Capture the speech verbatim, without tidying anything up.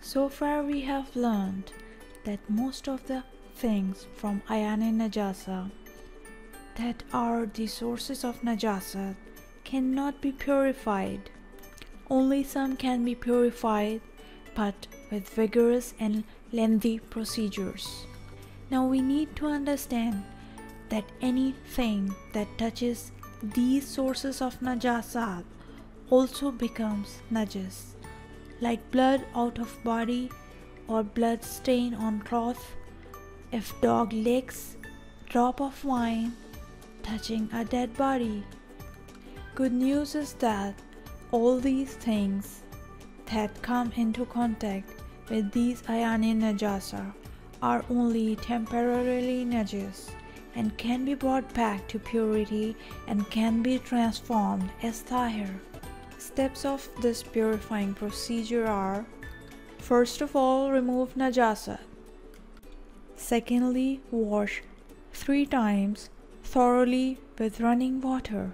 So far we have learned that most of the things from Ayn al-Najasa that are the sources of najasa cannot be purified. Only some can be purified, but with vigorous and lengthy procedures. Now we need to understand that anything that touches these sources of najasat also becomes najis, like blood out of body or blood stain on cloth. If dog licks drop of wine touching a dead body. Good news is that all these things that come into contact with these Ayn al-Najasa are only temporarily najis and can be brought back to purity and can be transformed as tahir. Steps of this purifying procedure are: first of all, remove najasa. Secondly, wash three times thoroughly with running water.